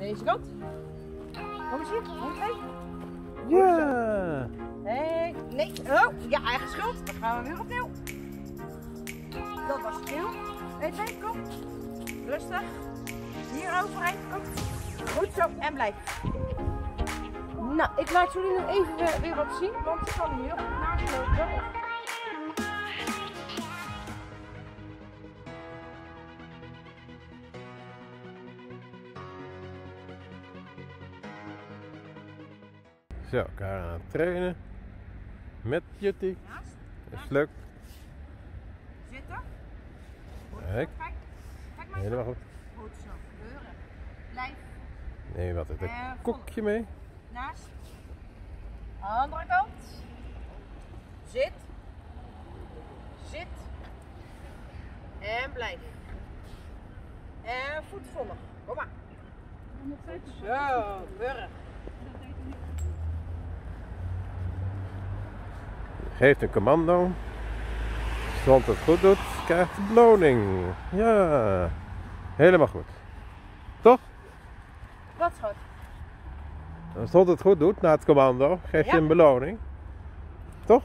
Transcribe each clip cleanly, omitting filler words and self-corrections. Deze kant. Kom eens hier. Ja. Hey. Nee. Oh, ja, eigen schuld. Dan gaan we weer opnieuw. Dat was het heel. Eén, twee, kom. Rustig. Hier overheen. Kom. Goed zo. En blijf. Nou, ik laat jullie nu even weer wat zien, want ik kan hier op het naast lopen. Zo, Karen aan het trainen met Beauty. Is leuk. Zitten. Kijk. Kijk maar. Helemaal goed. Goed zo. Gebeuren. Blijf. Neem wat het kokje mee. Naast. Andere kant. Zit. Zit. En blijf. En voet volgen. Kom maar. Zo, gebeuren. Geeft een commando. Als het goed doet, krijgt de beloning. Ja, helemaal goed. Toch? Wat goed? Als het goed doet, na het commando, geeft je een beloning. Toch?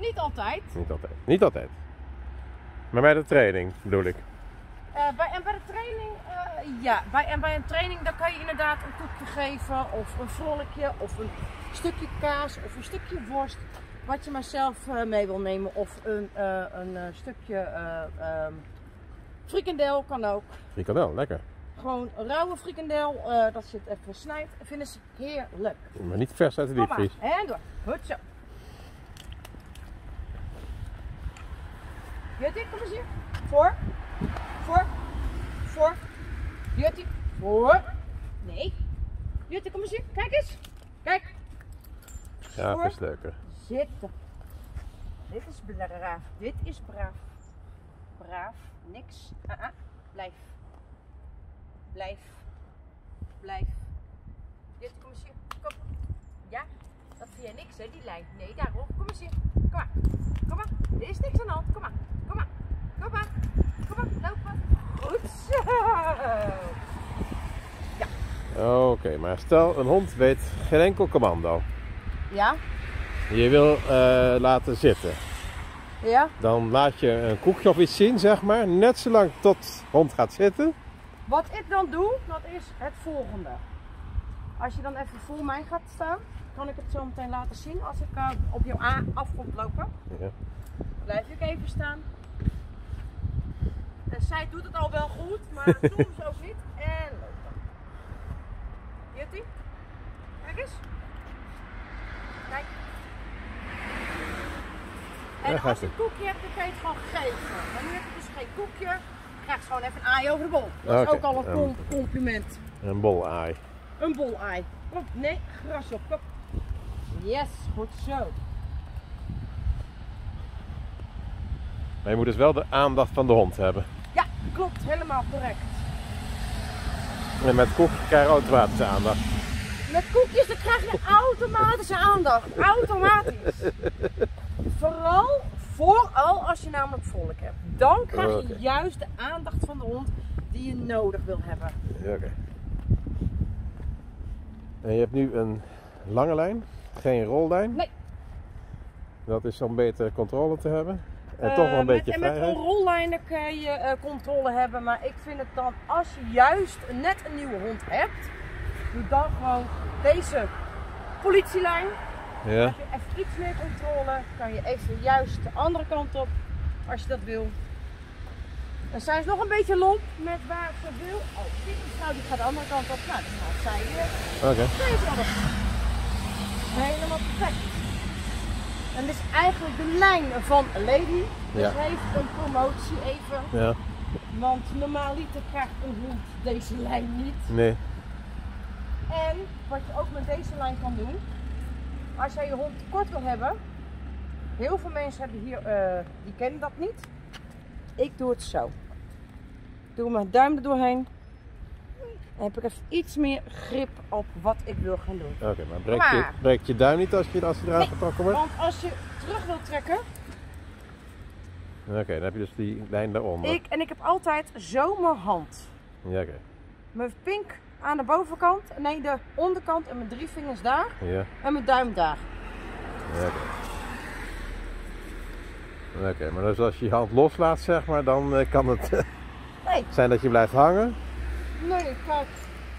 Niet altijd. Niet altijd. Niet altijd. Maar bij de training bedoel ik. Bij een training dan kan je inderdaad een koekje geven, of een vrolletje, of een stukje kaas, of een stukje worst. Wat je maar zelf mee wil nemen, of een stukje frikandel kan ook. Frikandel, lekker. Gewoon rauwe frikandel, dat je het even gesnijd. Vinden ze heerlijk. Maar niet vers uit de diepvries. En door. Goed zo. Beauty, kom eens hier. Voor. Voor. Voor. Beauty. Voor. Nee. Beauty, kom eens hier. Kijk eens. Kijk. Ja, dat is leuker. Zitten. Dit is braaf. Dit is braaf. Braaf. Niks. Blijf. Blijf. Blijf. Dit, kom eens hier. Kom. Ja, dat vind jij niks hè, die lijn. Nee, daarom. Kom eens hier. Kom maar. Kom maar. Er is niks aan de hand. Kom maar. Kom maar. Kom maar. Kom maar. Lopen. Goed zo. Ja. Oké, maar stel een hond weet geen enkel commando. Ja. Je wil laten zitten. Ja. Dan laat je een koekje of iets zien, zeg maar. Net zolang tot de hond gaat zitten. Wat ik dan doe, dat is het volgende. Als je dan even voor mij gaat staan, kan ik het zo meteen laten zien als ik op jou af komt lopen. Ja. Blijf ik even staan. En zij doet het al wel goed, maar soms ook niet. En lopen. Beauty. Kijk eens. Kijk. En als je een koekje hebt, dan kan je het gewoon geven. Maar nu heb je dus geen koekje, dan krijg je gewoon even een aai over de bol. Dat is ook al een compliment. Een bol-aai. Een bol-aai. Kom, nee, gras op. Kom. Yes, goed zo. Maar je moet dus wel de aandacht van de hond hebben. Ja, klopt. Helemaal correct. En met koekjes krijg je automatische aandacht. Met koekjes dan krijg je automatische aandacht. Automatisch. Vooral als je namelijk volk hebt. Dan krijg je juist de aandacht van de hond die je nodig wil hebben. Oké. En je hebt nu een lange lijn, geen rollijn. Nee. Dat is om beter controle te hebben. En toch wel een beetje vrijheid. En met een rollijn kan je controle hebben. Maar ik vind het dan, als je juist net een nieuwe hond hebt, doe dan gewoon deze politielijn. Ja. Heb je even iets meer controle, kan je even juist de andere kant op, als je dat wil. En zij is nog een beetje lomp met waar ze wil. Oh, die vrouw die gaat de andere kant op. Nou, dan gaat zij hier. Oké. Helemaal perfect. En dit is eigenlijk de lijn van Lady. Dus heeft een promotie even. Ja. Want normaaliter krijgt een hond deze lijn niet. Nee. En wat je ook met deze lijn kan doen. Als jij je hond kort wil hebben, heel veel mensen hebben hier, die kennen dat niet. Ik doe het zo. Ik doe mijn duim er doorheen. En heb ik even iets meer grip op wat ik wil gaan doen. Oké, maar breekt je duim niet als je eraan getrokken wordt? Want als je terug wil trekken. Oké, dan heb je dus die lijn daaronder. En ik heb altijd zo mijn hand. Mijn pink aan de bovenkant, nee de onderkant en mijn drie vingers daar en mijn duim daar. Oké, maar dus als je je hand loslaat zeg maar, dan kan het zijn dat je blijft hangen? Nee, ik ga...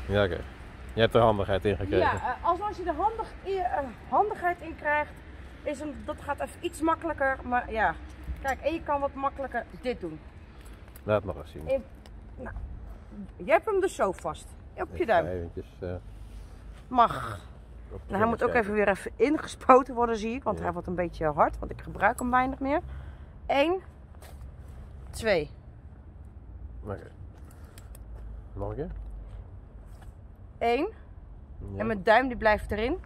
Ja, oké. Je hebt er handigheid in gekregen. Ja, als je er handigheid in krijgt, is een, dat gaat even iets makkelijker, maar ja. Kijk, en je kan wat makkelijker dit doen. Laat maar eens zien. Nou, je hebt hem dus zo vast, op je duim. Eventjes, mag. Nou, hij moet ook even ingespoten worden zie ik, want hij wordt een beetje hard, want ik gebruik hem weinig meer. 1, 2. Oké. Nog een keer? 1. Ja. En mijn duim die blijft erin.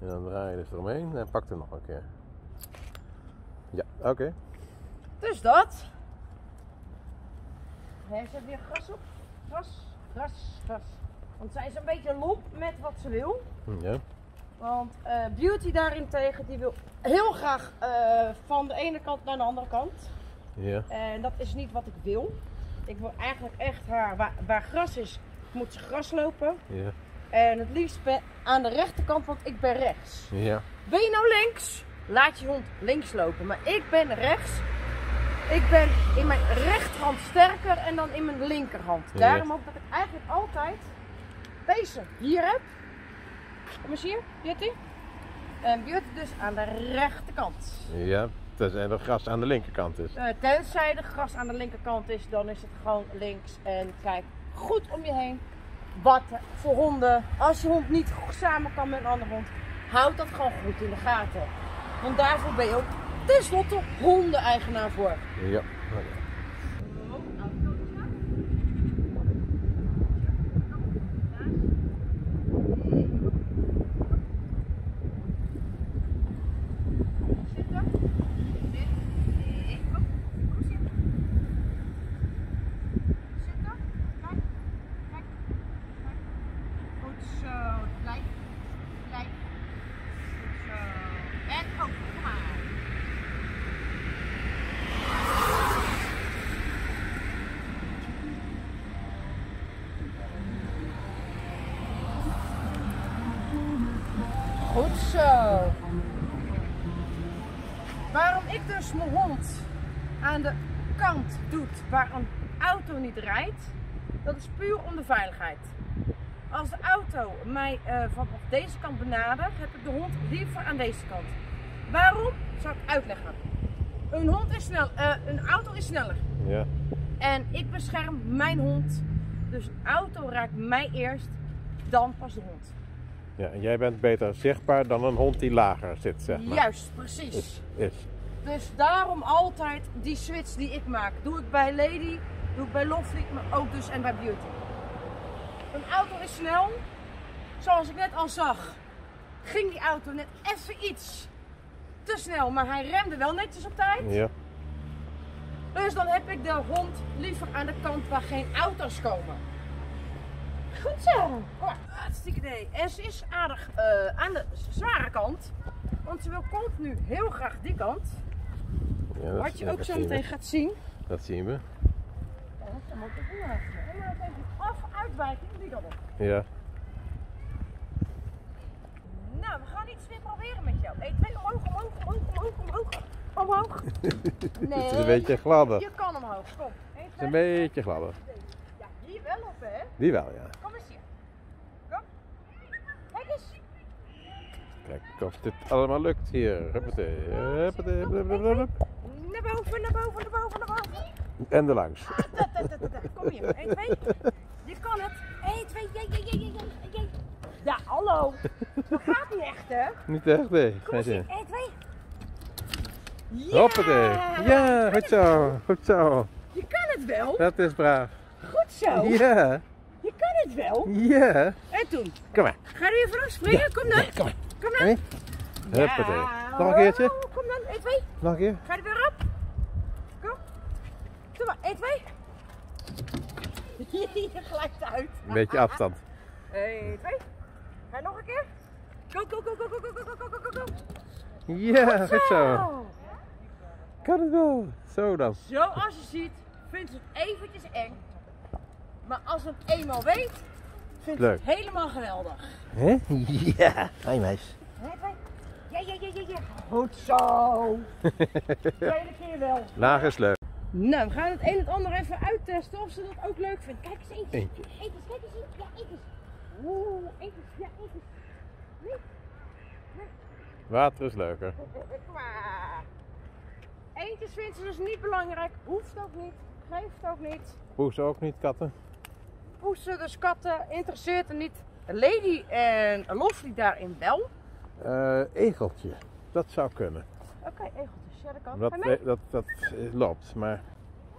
En dan draai je dus eromheen en pak hem nog een keer. Ja, oké. Dus dat. Heeft ze weer gras op? Gras. Want zij is een beetje lomp met wat ze wil. Ja. Want Beauty daarentegen, die wil heel graag van de ene kant naar de andere kant. Ja. En dat is niet wat ik wil. Ik wil eigenlijk echt haar, waar gras is, moet ze gras lopen. Ja. En het liefst aan de rechterkant, want ik ben rechts. Ja. Ben je nou links? Laat je hond links lopen. Maar ik ben rechts. Ik ben in mijn rechterhand sterker en dan in mijn linkerhand. Ja. Daarom ook dat ik eigenlijk altijd deze hier heb. Kom eens hier, Beauty. En Beauty dus aan de rechterkant. Ja, tenzij er gras aan de linkerkant is. Tenzij er gras aan de linkerkant is, dan is het gewoon links. En kijk goed om je heen. Wat voor honden, als je hond niet samen kan met een andere hond, houd dat gewoon goed in de gaten. Want daarvoor ben je ook tenslotte hondeneigenaar voor. Ja. Goed zo. Waarom ik dus mijn hond aan de kant doe waar een auto niet rijdt, dat is puur om de veiligheid. Als de auto mij vanaf deze kant benadert, heb ik de hond liever aan deze kant. Waarom? Zal ik uitleggen. Een hond is snel, een auto is sneller. Ja. En ik bescherm mijn hond, dus een auto raakt mij eerst, dan pas de hond. Ja, en jij bent beter zichtbaar dan een hond die lager zit, zeg maar. Juist, precies. Dus daarom altijd die switch die ik maak. Doe ik bij Lady, doe ik bij Lovely, maar ook dus en bij Beauty. Een auto is snel. Zoals ik net al zag, ging die auto net even iets te snel, maar hij remde wel netjes op tijd. Ja. Dus dan heb ik de hond liever aan de kant waar geen auto's komen. Goed zo! Hartstikke idee. En ze is aardig aan de zware kant, want ze wil continu heel graag die kant. Ja, wat je ook zo meteen gaat zien. Dat zien we. Ja, dat kan ook even laten. En dan even af uitwijken die kant op. Ja. Nou, we gaan iets weer proberen met jou. 1, 2, omhoog. Nee. Het is een beetje gladder. Je kan omhoog, kom. 1, 2, het is een beetje gladder. Die wel op, hè? Die wel, ja. Kom eens hier. Kom. Kijk eens. Kijk of dit allemaal lukt hier. Huppatee. Naar boven. En er langs. Kom hier. 1, 2. Je kan het. 1, 2. Ja, hallo. Dat gaat niet echt, hè? Niet echt, nee. Kom eens hier. 1, 2. Huppatee. Ja, goed zo. Goed zo. Je kan het wel. Dat is braaf. Goed zo. Ja. Je kan het wel. Ja. En toen. Kom maar. Ga je weer vanaf springen? Ja. Kom dan. Ja, kom maar. Kom dan. Nee. Huppatee. Ja. Nog een keertje. Kom dan. 1, 2. Nog een keer. Ga er weer op. Kom. Doe maar. 1, 2. Je glijdt uit. Een beetje afstand. 1, 2. Ga nog een keer. Go. Ja, goed zo. Kan het wel. Zo dan. Zoals je ziet vindt ze het eventjes eng. Maar als het eenmaal weet, vind leuk. Het helemaal geweldig. Hè? Ja, hi meis. Ja. Goed zo. Tweede keer wel. Laag is leuk. Nou, we gaan het een en ander even uittesten of ze dat ook leuk vindt. Kijk eens, eentjes. Eentjes, kijk eens. Ja, eentjes. Oeh, eentjes. Ja, eentjes. Nee. Water is leuker. Eentjes vindt ze dus niet belangrijk. Hoeft ook niet. Geeft ook niet. Poezen ook niet, katten. Poezen, dus katten, interesseert er niet. Lady en Lovely daarin wel. Egeltje, dat zou kunnen. Oké, egeltjes, ja dat kan. Dat loopt, maar...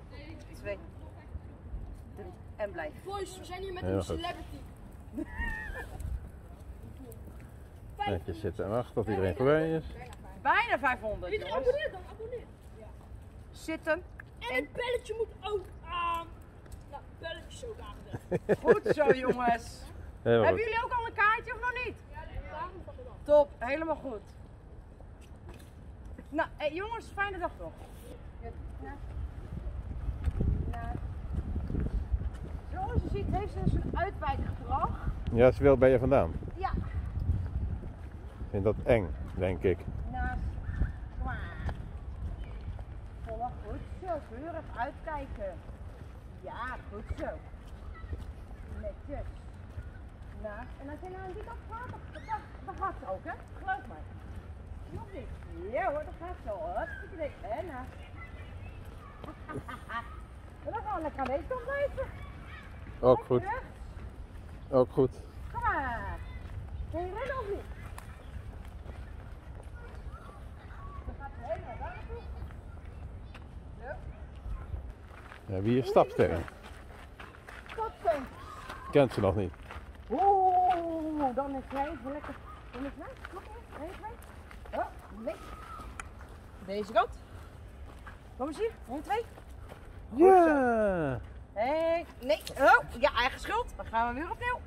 2, 3 en blijf. Boys, we zijn hier met een celebrity. Netjes zitten en wachten tot iedereen voorbij is. Bijna 500. Iedereen abonneert dan, abonneer. Ja. Zitten. En het belletje moet ook aan. Nou, het belletje zo daar. Goed zo jongens. Hebben jullie ook al een kaartje of nog niet? Top, helemaal goed. Nou, jongens, fijne dag toch. Zoals je ziet heeft ze dus een uitwijkgedrag. Ja, ze wil bij je vandaan. Ja. Ik vind dat eng, denk ik. Naast. Volg goed zo, keurig uitkijken. Ja, goed zo. Netjes. Naast. En als je nou aan die kant gaat, dan gaat ze ook, hè? Geloof mij. Nog niet. Ja hoor, dat gaat zo. Hartstikke leuk. En naast. Dan gaan we lekker mee toch blijven. Ook goed. Ook goed. Kom maar. Kun je rennen of niet? Dan gaat ze helemaal daar naartoe. We hebben hier stapsterren. Stapsterren. Kent ze nog niet. Oeh, dan is hij even lekker. Dan is hij. Nog 1, 2. Oh, nee. Deze kant. Kom eens hier. 1, 2. Ja. Nee. Oh, ja, eigen schuld. Dan gaan we weer opnieuw.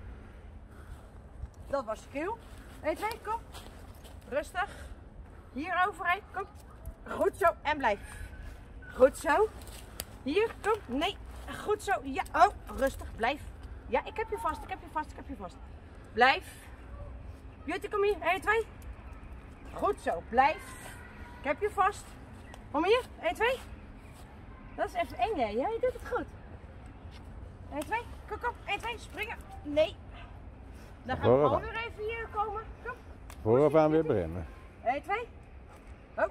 Dat was de keel. 1, 2, kom. Rustig. Hier overheen, kom. Goed zo en blijf. Goed zo. Hier, kom. Nee. Goed zo. Ja, oh, rustig. Blijf. Ja, ik heb je vast, Blijf. Beauty, kom hier. 1, 2. Goed zo. Blijf. Ik heb je vast. Kom hier. 1, 2. Dat is echt eng, hè? Ja, je doet het goed. 1, 2. Kom. 1, 2. Springen. Nee. Dan gaan we gewoon weer even hier komen. Kom. Vooraf aan weer beginnen. 1, 2. Oh.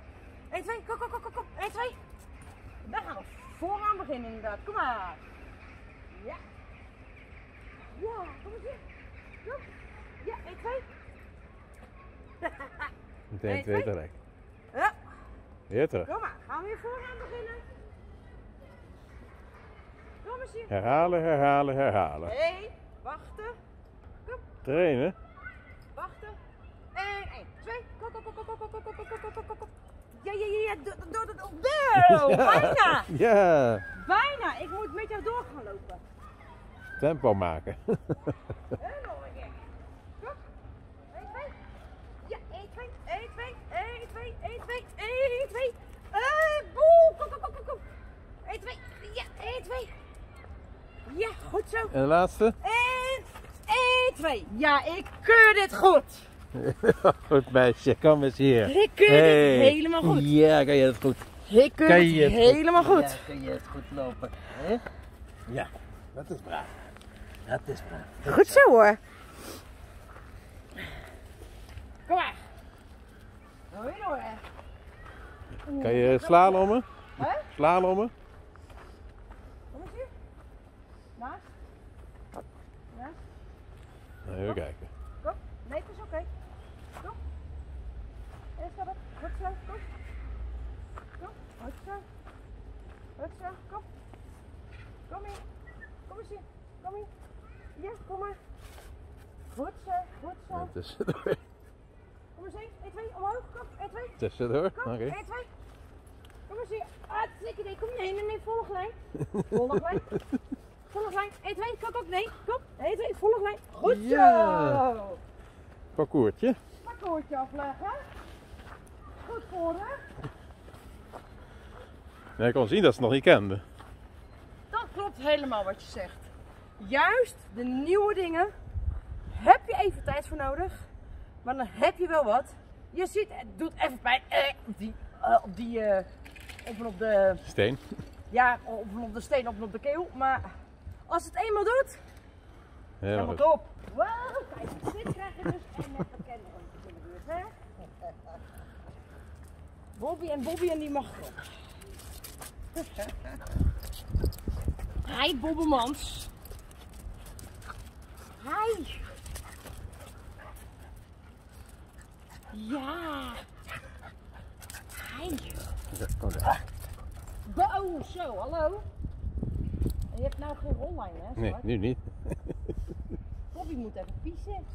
1, 2. Kom. 1, 2. Dan gaan we vooraan beginnen inderdaad. Kom maar. Ja. Ja, kom eens hier. Kom. Ja, 1, 2. Meteen 2 tegelijk. Ja. Weer terug. Kom maar, gaan we weer vooraan beginnen. Kom eens hier. Herhalen. Nee, wachten. Kom. Trainen. Wachten. 1, 2. Kom. Ja. Door. Bijna. Ja. Bijna. Ik moet met jou door gaan lopen. Tempo maken. Helemaal gek. Kom. 1, 2. Ja, 1, 2. 1, 2. 1, 2. 1, 2. Boe. Kom. 1, 2. Ja, 1, 2. Ja, goed zo. En de laatste? En 1, 2. Ja, ik keur dit goed. Goed meisje, kom eens hier. Ik keur dit helemaal goed. Ja, kan je het goed. Ik keur het helemaal goed. Ja, kun je het goed lopen. Hè? Ja. Dat is braaf. Goed zo hoor. Kom maar. Doe je door hè. Kan je slalommen? Hè? Slalommen? Kom eens hier. Naast. Naast. Nou, even kijken. Kom. Nee, het is oké. Kom. Eerst dat het. Goed zo. Kom. Kom. Goed zo. Goed zo. Kom. Kom hier. Kom eens hier, kom hier. Ja, kom maar. Goed zo, goed zo. En tussendoor. Kom eens hier, 1, 2, omhoog, kom, 1, 2. Tussendoor, oké. 1, 2. Kom eens hier. Ah, het idee, kom je heen en nee, volg lijn. Volg lijn. Volg lijn, 1, 2, kom ook, nee, kom. 1, 2, volg lijn. Goed zo. Yeah. Parcoursje. Parcoursje afleggen. Goed voor hè. Nee, ik kon zien dat ze het nog niet kenden. Klopt helemaal wat je zegt. Juist de nieuwe dingen heb je even tijd voor nodig, maar dan heb je wel wat. Je ziet, het doet even pijn op de steen. Ja, op de steen, op de keel. Maar als het eenmaal doet, helemaal top. Wow, kijk, dit krijg je dus en met bekende rondjes in de buurt, hè? Bobby en die mag erop. Hi, Bobbemans. Hi. Ja. Hi. Oh, zo, hallo. Je hebt nou geen online, hè? Nee, nu niet. Bobby moet even piezen.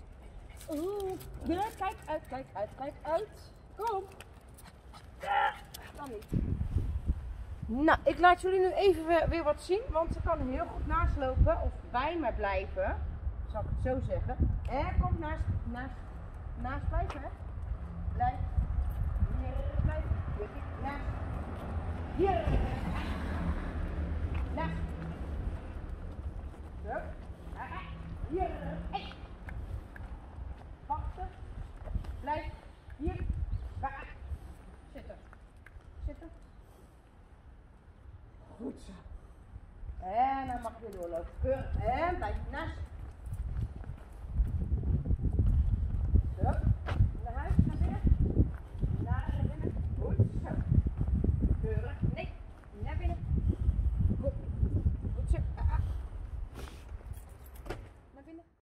Oeh. Ja, kijk uit, kijk uit, kijk uit. Kom. Ja, kan niet. Nou, ik laat jullie nu even weer wat zien, want ze kan heel goed naast lopen of bij mij blijven, zal ik het zo zeggen. En kom naast blijven, hè? Blijf. Blijf. Naast. Hier. Naast. Zo. Hier. Hey. Wachten. Blijf. Hier. Zitten. Zitten. Goed zo. En dan mag je doorlopen. En blijf naast.